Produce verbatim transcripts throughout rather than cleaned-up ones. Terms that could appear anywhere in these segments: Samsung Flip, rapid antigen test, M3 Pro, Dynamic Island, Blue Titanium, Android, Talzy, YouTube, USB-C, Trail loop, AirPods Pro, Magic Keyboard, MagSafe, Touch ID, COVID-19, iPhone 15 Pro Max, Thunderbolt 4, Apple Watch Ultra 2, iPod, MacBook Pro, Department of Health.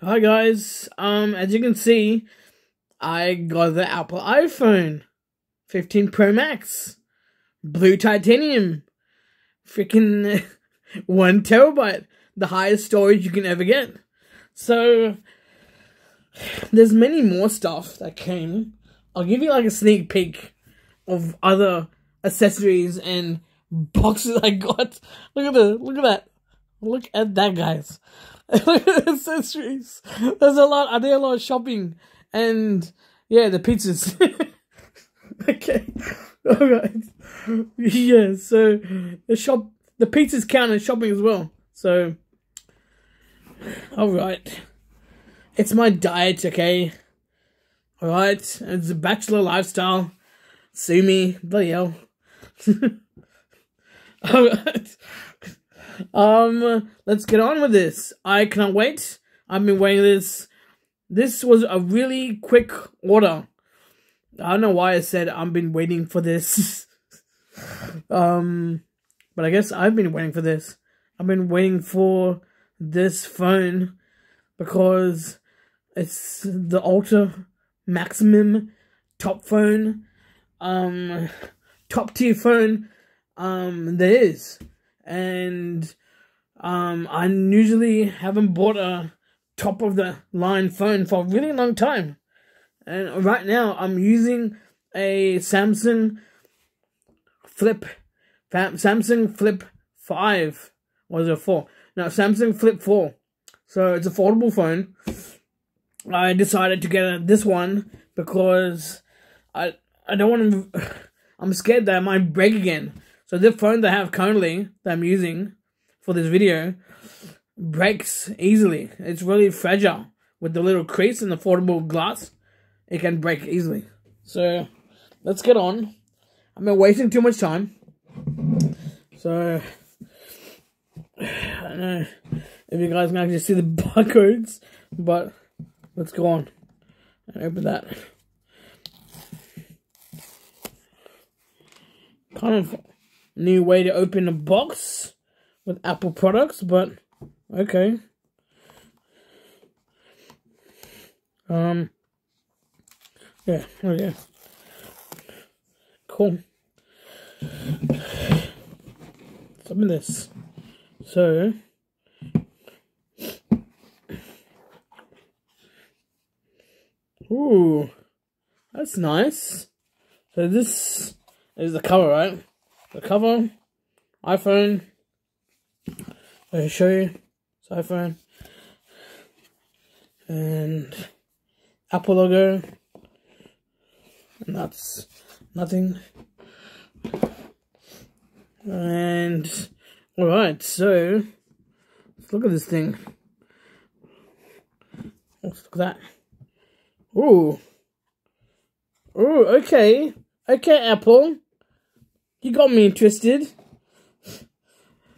Hi guys, um, as you can see, I got the Apple iPhone fifteen Pro Max, Blue Titanium, freaking one terabyte, the highest storage you can ever get. So, there's many more stuff that came. I'll give you like a sneak peek of other accessories and boxes I got. Look at the, look at that, look at that, guys. Accessories. There's a lot. I did a lot of shopping, and yeah, the pizzas. Okay, all right. Yeah, so the shop, the pizzas count as shopping as well. So, all right, it's my diet. Okay, all right. It's a bachelor lifestyle. Sue me, bloody hell. All right. Um, let's get on with this. I cannot wait. I've been waiting this. This was a really quick order. I don't know why I said I've been waiting for this. um, but I guess I've been waiting for this. I've been waiting for this phone because it's the Ultra Maximum top phone, um, top tier phone, um, there is. And um, I usually haven't bought a top of the line phone for a really long time. And right now I'm using a Samsung Flip, Samsung Flip five, or is it four? No, Samsung Flip four. So it's an affordable phone. I decided to get this one because I I don't want to. I'm scared that I might break again. So the phone that I have currently, that I'm using for this video, breaks easily. It's really fragile. With the little crease and the foldable glass, it can break easily. So, let's get on. I've been wasting too much time. So, I don't know if you guys can actually see the barcodes, but let's go on and open that. Kind of new way to open a box with Apple products, but okay. Um, yeah, okay, cool. Let's open this. So, ooh, that's nice. So this is the cover, right? The cover, iPhone. Let me show you. It's iPhone and Apple logo, and that's nothing. And all right, so let's look at this thing. Let's look at that. Ooh, ooh, okay, okay, Apple. You got me interested.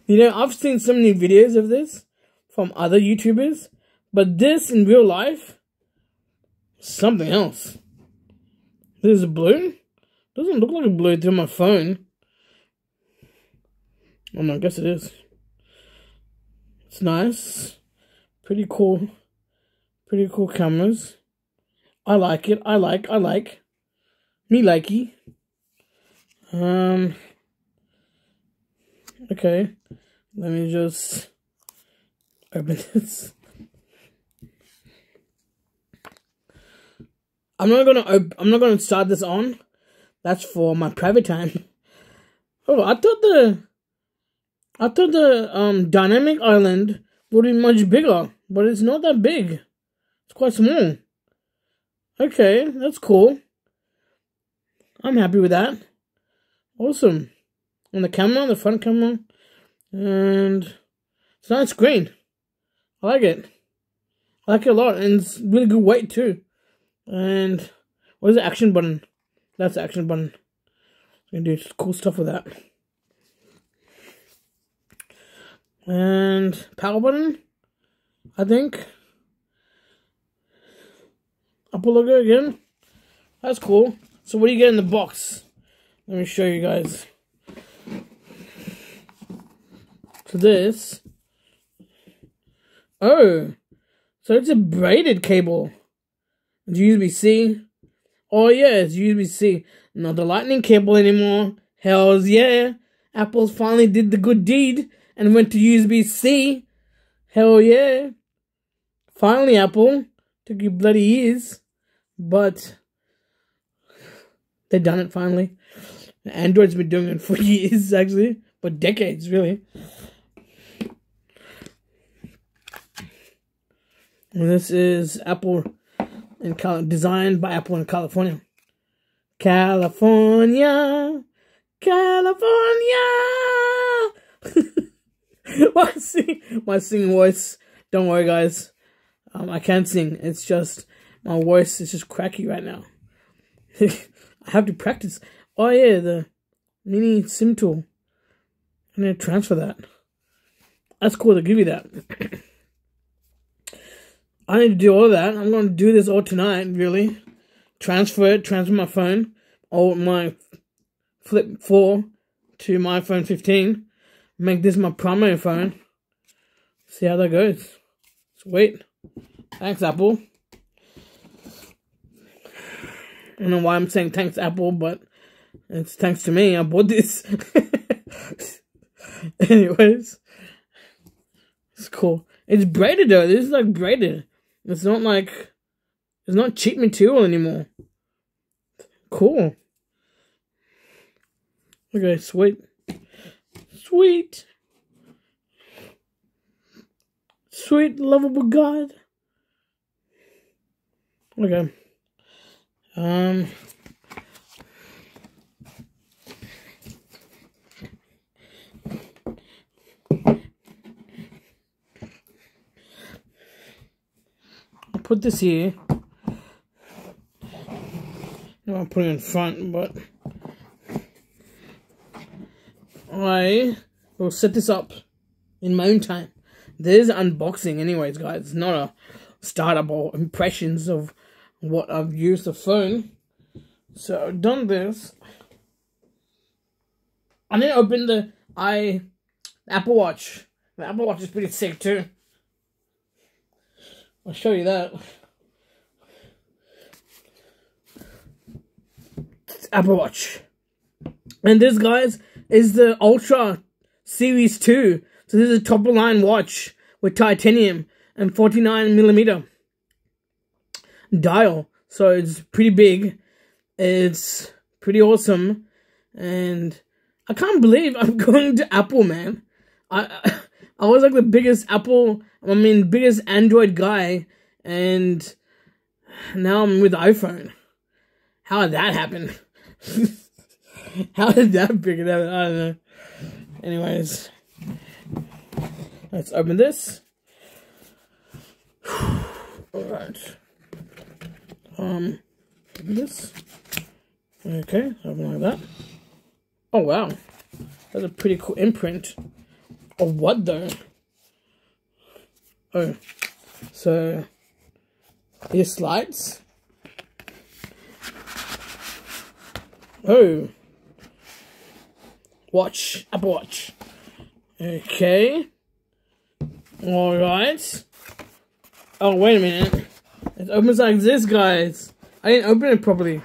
You know, I've seen so many videos of this from other YouTubers, but this in real life, something else. This is blue? Doesn't look like a blue through my phone. Oh no, I guess it is. It's nice. Pretty cool. Pretty cool cameras. I like it. I like, I like. Me likey. Um, okay, let me just open this. I'm not gonna op I'm not gonna start this on. That's for my private time. Oh, I thought the I thought the um Dynamic Island would be much bigger, but it's not that big. It's quite small. Okay, that's cool. I'm happy with that. Awesome. On the camera, the front camera, and it's a nice screen. I like it. I like it a lot, and it's really good weight too. And what is the action button? That's the action button. I'm gonna do cool stuff with that. And power button, I think. Apple logo again. That's cool. So what do you get in the box? Let me show you guys. So this. Oh. So it's a braided cable. It's U S B C. Oh yeah, it's U S B C. Not the lightning cable anymore. Hells yeah. Apple finally did the good deed and went to U S B C. Hell yeah. Finally, Apple. Took your bloody ears. But they done it finally. Android's been doing it for years, actually. For decades, really. And this is Apple in Cal designed by Apple in California. California. California. my, sing my singing voice. Don't worry, guys. Um, I can't sing. It's just my voice is just cracky right now. I have to practice. Oh yeah, the mini SIM tool. I'm gonna transfer that. That's cool to give you that. I need to do all that. I'm gonna do this all tonight, really. Transfer it, transfer my phone, or my Flip four to my iPhone fifteen. Make this my primary phone. See how that goes. Sweet. Thanks, Apple. I don't know why I'm saying thanks, Apple, but it's thanks to me. I bought this. Anyways, it's cool. It's braided though. This is like braided. It's not like it's not cheap material anymore. Cool. Okay, sweet, sweet, sweet, lovable God. Okay. Um. Put this here. No, I'll put it in front, but I will set this up in my own time. There's unboxing, anyways, guys. It's not a startup or impressions of what I've used the phone. So I've done this. I need to open the I Apple Watch. The Apple Watch is pretty sick too. I'll show you that. It's Apple Watch. And this, guys, is the Ultra Series two. So this is a top-of-line watch with titanium and forty-nine millimeter dial. So it's pretty big. It's pretty awesome. And I can't believe I'm going to Apple, man. I... I was like the biggest Apple, I mean, biggest Android guy, and now I'm with the iPhone. How did that happen? How did that figure that out? I don't know. Anyways, let's open this. Alright. Um, open this. Okay, open like that. Oh, wow. That's a pretty cool imprint. Of what though? Oh, so here's slides. Oh, watch, Apple Watch. Okay, all right. Oh, wait a minute. It opens like this, guys. I didn't open it properly.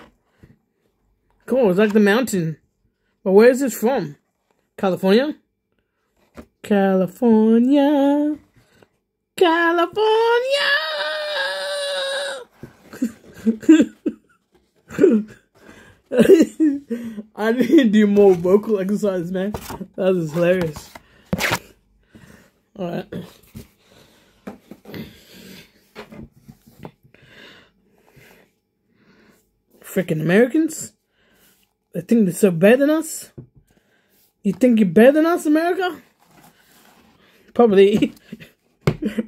Cool, it's like the mountain. But where is this from? California? California, California. I need to do more vocal exercise, man. That was hilarious. All right. Freaking Americans. They think they're so better than us. You think you're better than us, America? Probably,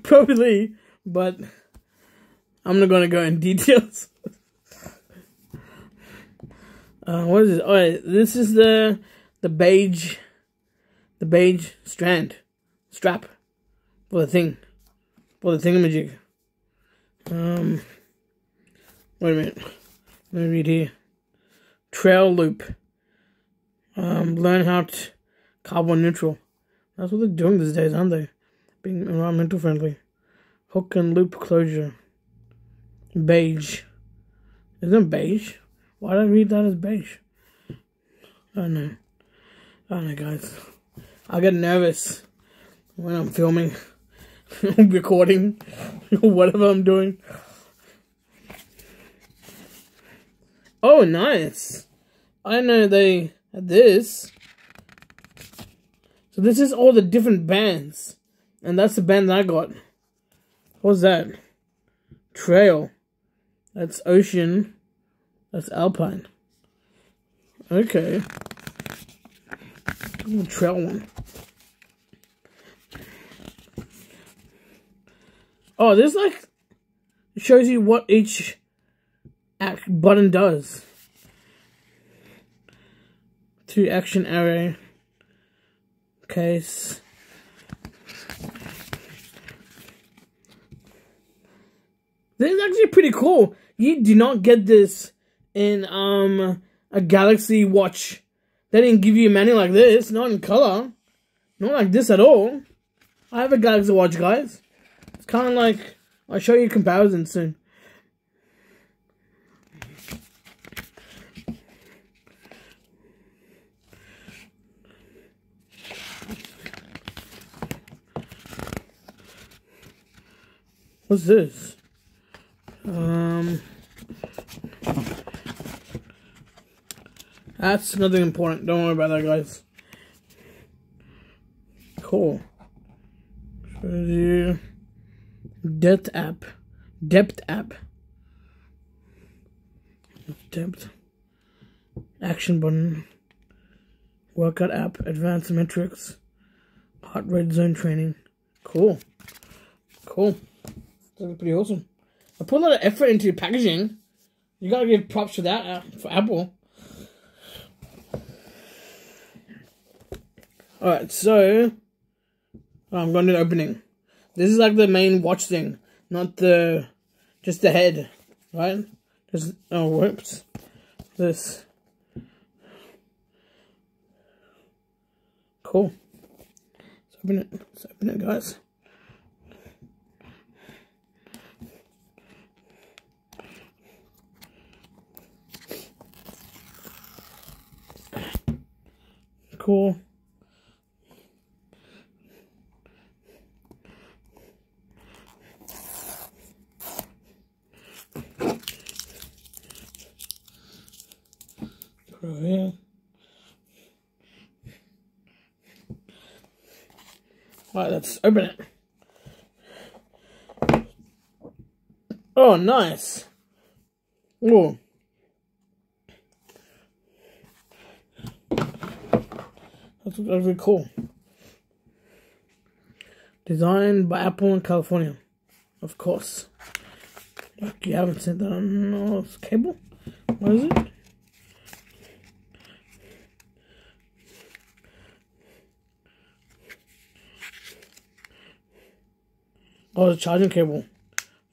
probably, but I'm not gonna go in details. uh, what is this? Oh, right, this is the the beige, the beige strand, strap for the thing, for the thingamajig. Um, wait a minute. Let me read here. Trail loop. Um, learn how to carbon neutral. That's what they're doing these days, aren't they? Being environmental friendly. Hook and loop closure. Beige. Isn't beige? Why did I read that as beige? I don't know. I don't know, guys. I get nervous when I'm filming, recording, whatever I'm doing. Oh, nice. I know they had this. So this is all the different bands. And that's the band that I got. What's that? Trail. That's ocean. That's alpine. Okay. Ooh, trail one. Oh, this like shows you what each act button does. Two action arrow case. This is actually pretty cool. You do not get this in um a Galaxy Watch. They didn't give you a manual like this, not in color, not like this at all. I have a Galaxy Watch, guys. It's kind of like, I'll show you a comparison soon. What's this? Um, that's nothing important. Don't worry about that, guys. Cool. Shows you depth app, depth app, depth action button, workout app, advanced metrics, heart rate zone training. Cool, cool. That's pretty awesome. I put a lot of effort into packaging. You gotta give props to that uh, for Apple. Alright, so I'm gonna do the opening. This is like the main watch thing, not the just the head, right? Just oh, whoops. This cool. Let's open it. Let's open it, guys. Cool. Right. Alright, let's open it. Oh, nice. Whoa. That's really cool. Designed by Apple in California. Of course. Like you haven't seen that on no, it's cable? What is it? Oh, the charging cable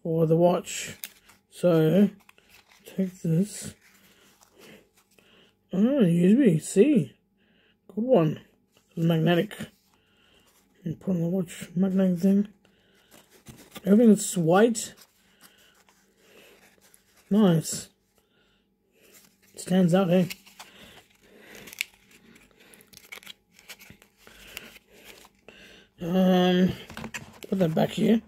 for the watch. So, take this. Oh, U S B C. Good one. It's magnetic. And put on the watch. Magnetic thing. Everything's white. Nice. Stands out, eh? Um, put that back here.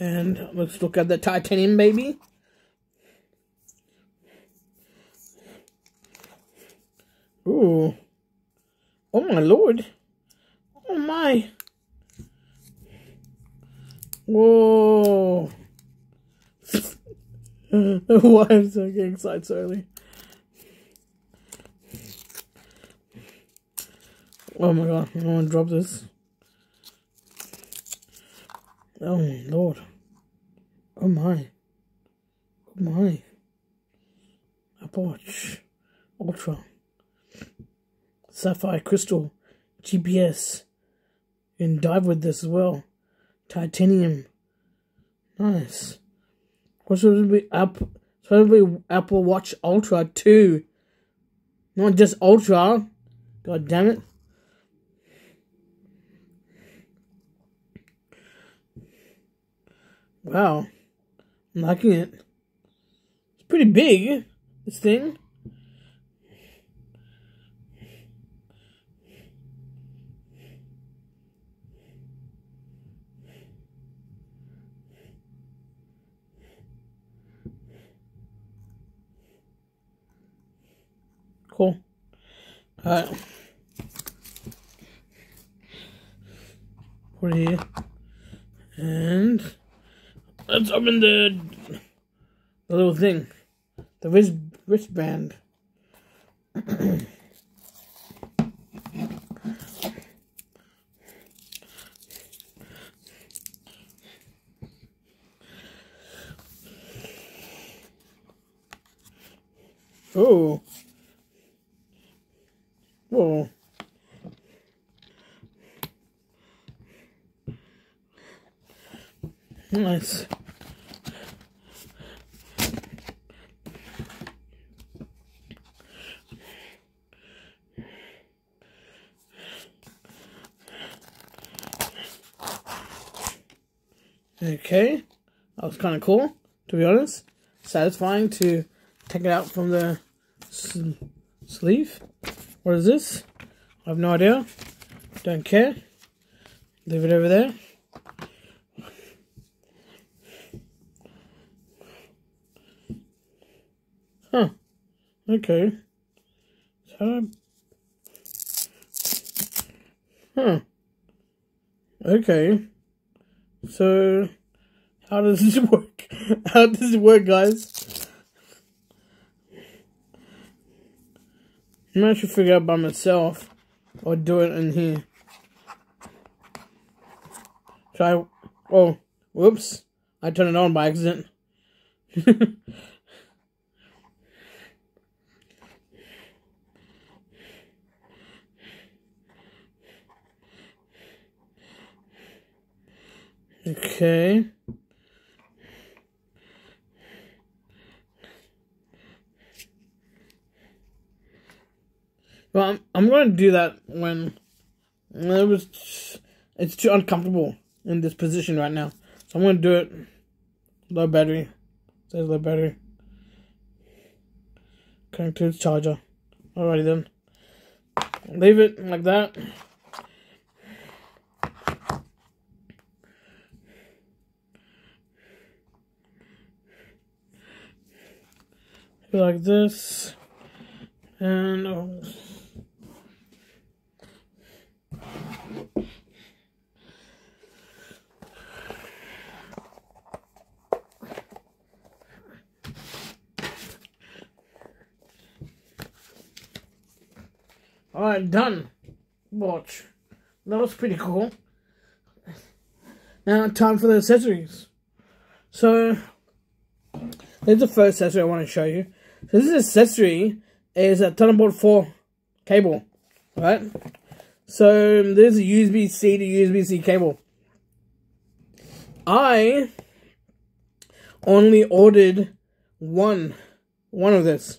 And let's look at the titanium, baby. Ooh. Oh my lord. Oh my. Whoa. Why am I getting excited so early? Oh my god. I don't want to drop this. Oh my lord. Oh my. Oh my. Apple Watch Ultra. Sapphire crystal. G P S. You can dive with this as well. Titanium. Nice. What's supposed to be Apple, supposed to be Apple Watch Ultra two. Not just Ultra. God damn it. Wow. I'm liking it. It's pretty big, this thing. Cool. All right. Put it here. And let's open the, the little thing. The wrist, wristband. Oh. Whoa. Nice. Okay. That was kind of cool, to be honest. Satisfying to take it out from the sleeve. What is this? I have no idea. Don't care. Leave it over there. Huh. Okay. So. Huh. Okay. So, how does this work? How does it work, guys? I'm not sure if I should figure it out by myself or do it in here. Try. Oh, whoops. I turned it on by accident. Okay. Well, I'm, I'm going to do that when, when it was, it's too uncomfortable in this position right now. So I'm going to do it low battery. It says low battery. Connect to the charger. Alrighty then. Leave it like that. Like this, and oh. All right, done. Watch. That was pretty cool. Now time for the accessories. So there's the first accessory I want to show you. So this accessory is a Thunderbolt four cable, right? So there's a U S B C to U S B C cable. I only ordered one, one of this.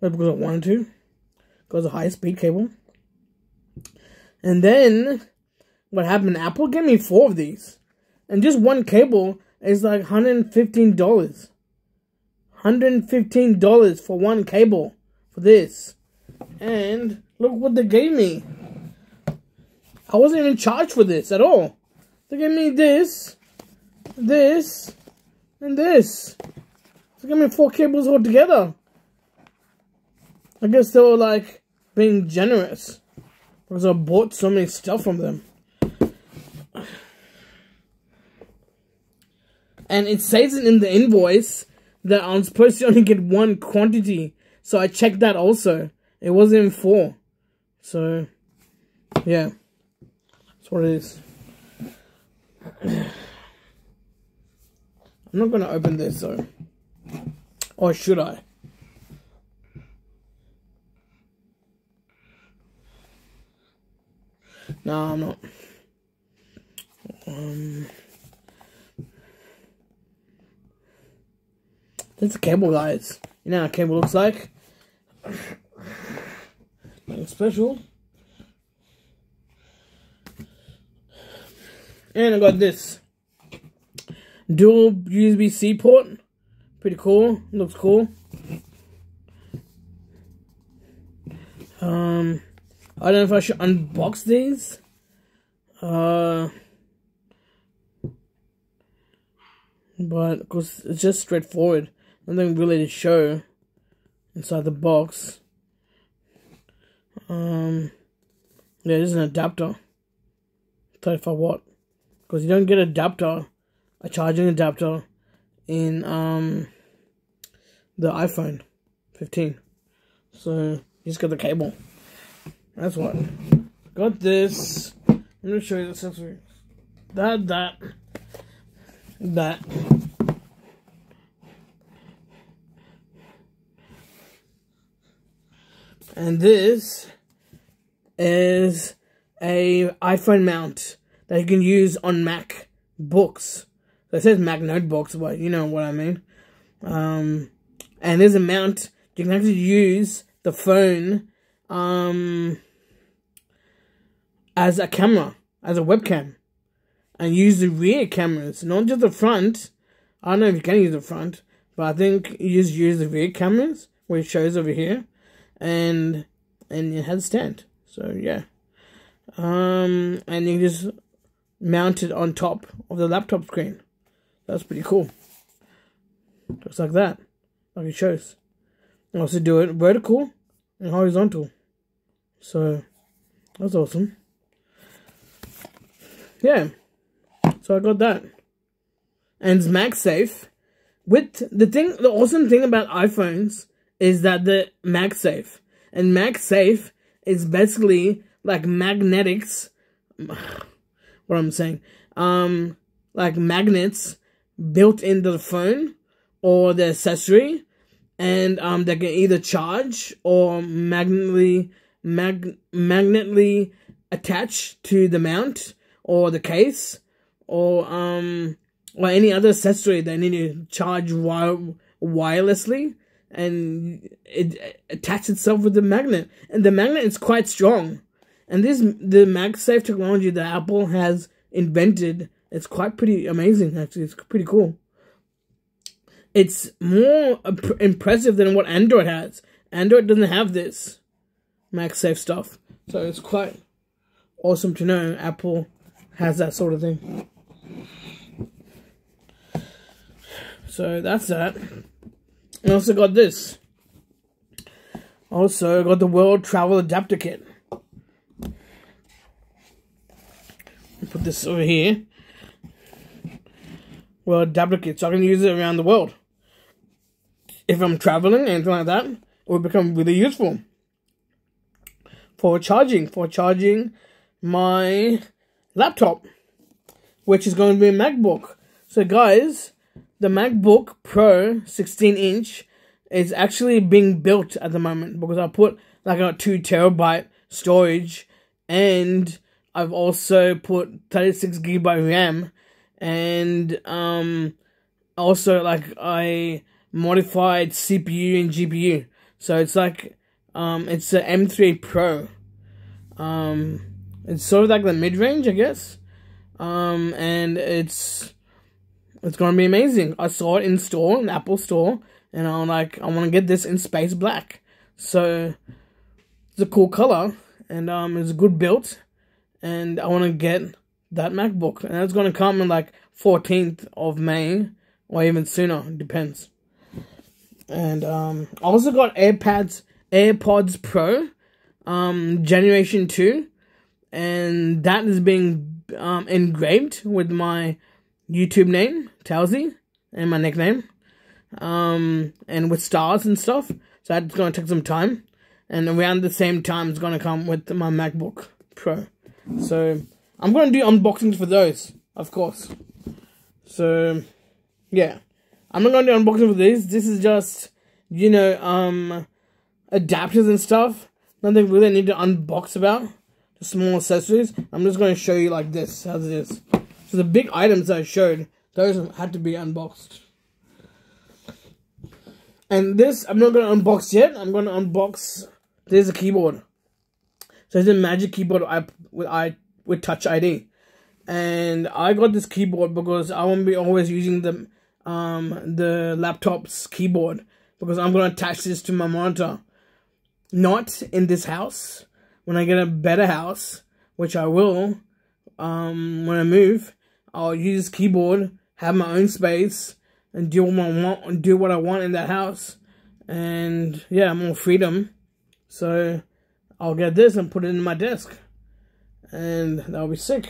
Not because I wanted to, because it's a high-speed cable. And then what happened? Apple gave me four of these, and just one cable is like one hundred fifteen dollars. one hundred fifteen dollars for one cable for this. And look what they gave me. I wasn't even charged for this at all. They gave me this, this, and this. They gave me four cables altogether. I guess they were like being generous because I bought so many stuff from them. And it says it in the invoice that I'm supposed to only get one quantity. So I checked that also. It wasn't even four. So, yeah. That's what it is. I'm not going to open this though. Or should I? No, I'm not. Um... It's a cable, guys. You know how a cable looks like. Nothing special. And I got this dual U S B C port. Pretty cool. Looks cool. Um, I don't know if I should unbox these. Uh, but of course it's just straightforward. Nothing really to show inside the box. Um, yeah, there's an adapter, thirty-five watt. Because you don't get an adapter, a charging adapter, in um the iPhone fifteen. So you just got the cable. That's what. Got this. I'm gonna show you the accessories. That, that, that. And this is a iPhone mount that you can use on MacBooks. So it says Mac notebooks, but you know what I mean. Um, and there's a mount you can actually use the phone um, as a camera, as a webcam, and use the rear cameras, not just the front. I don't know if you can use the front, but I think you just use the rear cameras, which shows over here. And and it has a stand, so yeah. Um, and you can just mount it on top of the laptop screen. That's pretty cool. Just like that, like it shows. I also do it vertical and horizontal, so that's awesome. Yeah, so I got that, and it's MagSafe. With the thing, the awesome thing about iPhones. Is that the MagSafe. And MagSafe is basically like magnetics. What I'm saying. Um, like magnets built into the phone or the accessory. And um, they can either charge or magnetically, mag magnetically attach to the mount or the case. Or, um, or any other accessory they need to charge wi wirelessly. And it attached itself with the magnet, and the magnet is quite strong. And this, the MagSafe technology that Apple has invented, it's quite pretty amazing. Actually, it's pretty cool. It's more impressive than what Android has. Android doesn't have this MagSafe stuff, so it's quite awesome to know Apple has that sort of thing. So that's that. I also got this. Also got the World Travel Adapter Kit. Put this over here. World Adapter Kit, so I can use it around the world. If I'm traveling, anything like that, it will become really useful. For charging, for charging my laptop, which is going to be a MacBook. So guys, the MacBook Pro sixteen inch is actually being built at the moment because I put like a two terabyte storage, and I've also put thirty-six gigabyte RAM, and um, also like I modified C P U and G P U. So it's like, um, it's an M three Pro. Um, it's sort of like the mid-range, I guess. Um, and it's... It's gonna be amazing. I saw it in store, in the Apple store, and I'm like, I wanna get this in space black. So it's a cool color, and um, it's a good build, and I wanna get that MacBook, and that's gonna come on like fourteenth of May, or even sooner, depends. And um, I also got AirPods, AirPods Pro, um, Generation Two, and that is being um engraved with my YouTube name, Talzy, and my nickname, um, and with stars and stuff, so that's going to take some time, and around the same time, it's going to come with my MacBook Pro, so I'm going to do unboxings for those, of course, so, yeah, I'm not going to do unboxing for these. This is just, you know, um, adapters and stuff, nothing really need to unbox about, just small accessories. I'm just going to show you like this, how it is. So the big items I showed, those had to be unboxed. And this, I'm not going to unbox yet. I'm going to unbox, there's a keyboard. So it's a Magic Keyboard with I with Touch I D. and I got this keyboard because I won't be always using the um the laptop's keyboard, because I'm gonna attach this to my monitor. Not in this house. When I get a better house, which I will, um when I move, I'll use this keyboard, have my own space, and do what I want, do what I want in that house, and yeah, more freedom. So I'll get this and put it in my desk, and that'll be sick.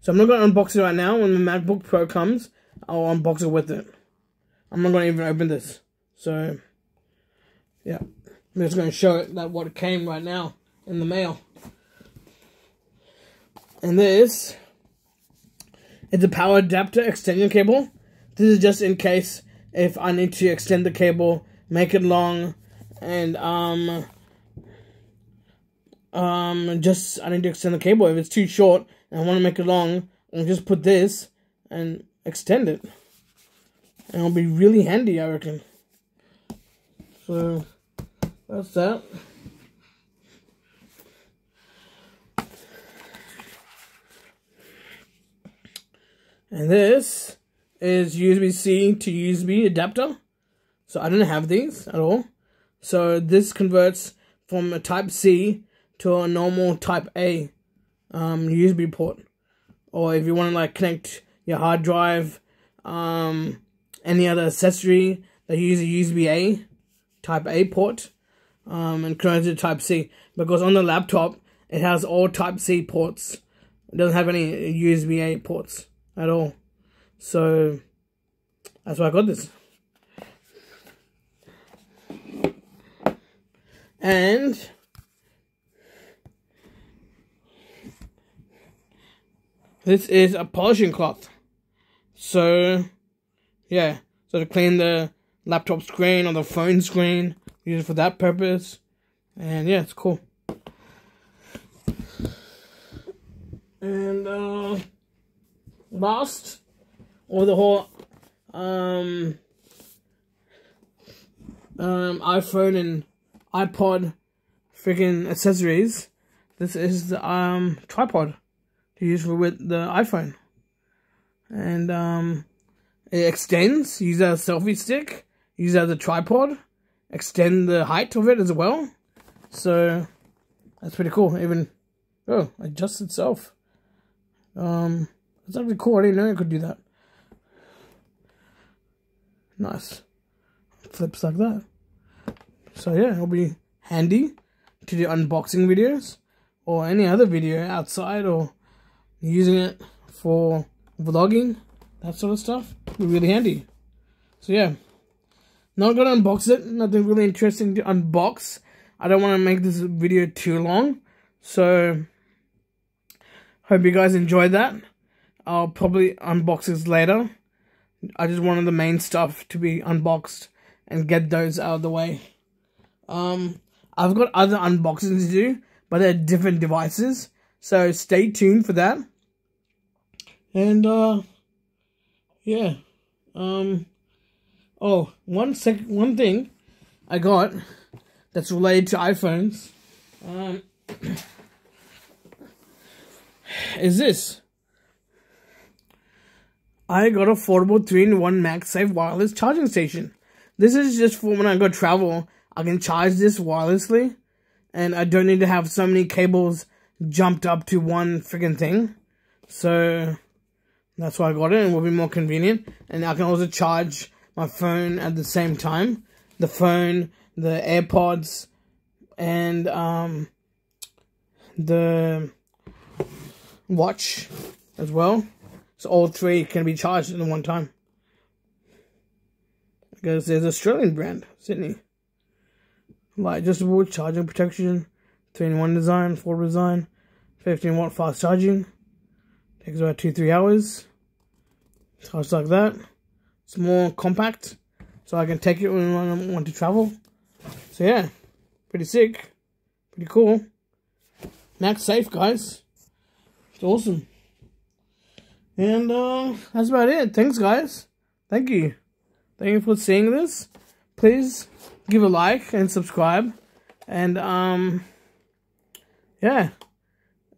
So I'm not gonna unbox it right now. When the MacBook Pro comes, I'll unbox it with it. I'm not gonna even open this. So yeah, I'm just gonna show it that what came right now in the mail. And this is a power adapter extension cable. This is just in case if I need to extend the cable, make it long, and um, um, just I need to extend the cable. If it's too short and I want to make it long, I'll just put this and extend it, and it'll be really handy, I reckon. So that's that. And this is U S B C to U S B adapter. So I don't have these at all. So this converts from a type C to a normal type A um, U S B port. Or if you want to like connect your hard drive, um, any other accessory, they use a U S B A, type A port, um, and connects to type C. Because on the laptop, it has all type C ports. It doesn't have any U S B A ports at all. So that's why I got this. And this is a polishing cloth. So yeah, so to clean the laptop screen or the phone screen, use it for that purpose. And yeah, it's cool. And uh, last, or the whole um, um, iPhone and iPod freaking accessories. This is the um, tripod to use for with the iPhone, and um, it extends. Use that as a selfie stick. Use that as a tripod. Extend the height of it as well. So that's pretty cool. Even oh, adjusts itself. Um, it's actually cool. I didn't know it could do that. Nice. Flips like that. So yeah, it'll be handy to do unboxing videos or any other video outside, or using it for vlogging, that sort of stuff. It'll be really handy. So yeah, not gonna unbox it. Nothing really interesting to unbox. I don't want to make this video too long. So hope you guys enjoyed that. I'll probably unbox this later. I just wanted the main stuff to be unboxed and get those out of the way. Um, I've got other unboxings to do, but they're different devices, so stay tuned for that. And uh, yeah, um, oh, one sec, one thing I got that's related to iPhones, um, is this. I got a portable three in one MagSafe wireless charging station. This is just for when I go travel. I can charge this wirelessly, and I don't need to have so many cables jumped up to one freaking thing. So that's why I got it, and it will be more convenient. And I can also charge my phone at the same time. The phone, the AirPods, and um, the watch as well. So all three can be charged at one time. Because there's an Australian brand, Sydney. Light adjustable, charging protection, three in one design, four design, fifteen watt fast charging, takes about two to three hours, charge like that. It's more compact, so I can take it when I want to travel. So yeah, pretty sick, pretty cool. MagSafe, guys, it's awesome. And uh, that's about it. Thanks guys, thank you, thank you for seeing this. Please give a like and subscribe, and um yeah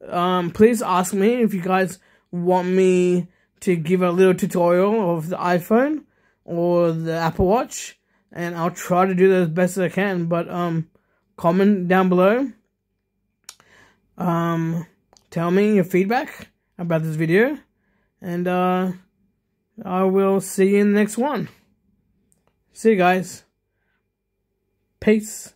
um please ask me if you guys want me to give a little tutorial of the iPhone or the Apple Watch, and I'll try to do that as best as I can. But um, comment down below. Um, tell me your feedback about this video, and uh, I will see you in the next one. See you guys. Peace.